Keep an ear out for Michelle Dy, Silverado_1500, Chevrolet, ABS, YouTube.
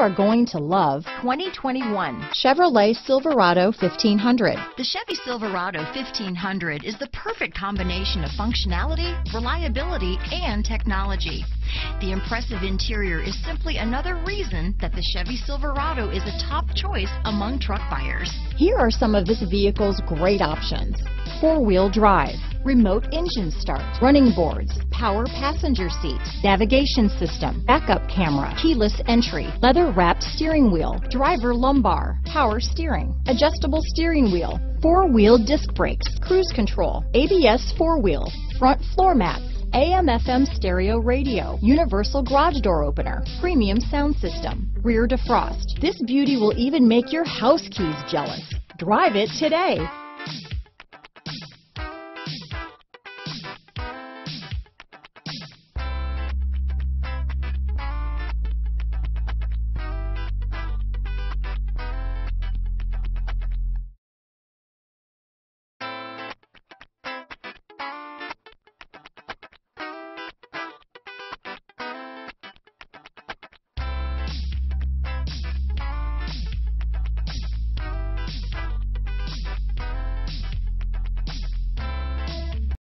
are going to love 2021 Chevrolet Silverado 1500. The Chevy Silverado 1500 is the perfect combination of functionality, reliability, and technology. The impressive interior is simply another reason that the Chevy Silverado is a top choice among truck buyers. Here are some of this vehicle's great options: four-wheel drive, remote engine start, running boards, power passenger seat, navigation system, backup camera, keyless entry, leather-wrapped steering wheel, driver lumbar, power steering, adjustable steering wheel, four-wheel disc brakes, cruise control, ABS four-wheel, front floor mats, AM/FM stereo radio, universal garage door opener, premium sound system, rear defrost. This beauty will even make your house keys jealous. Drive it today.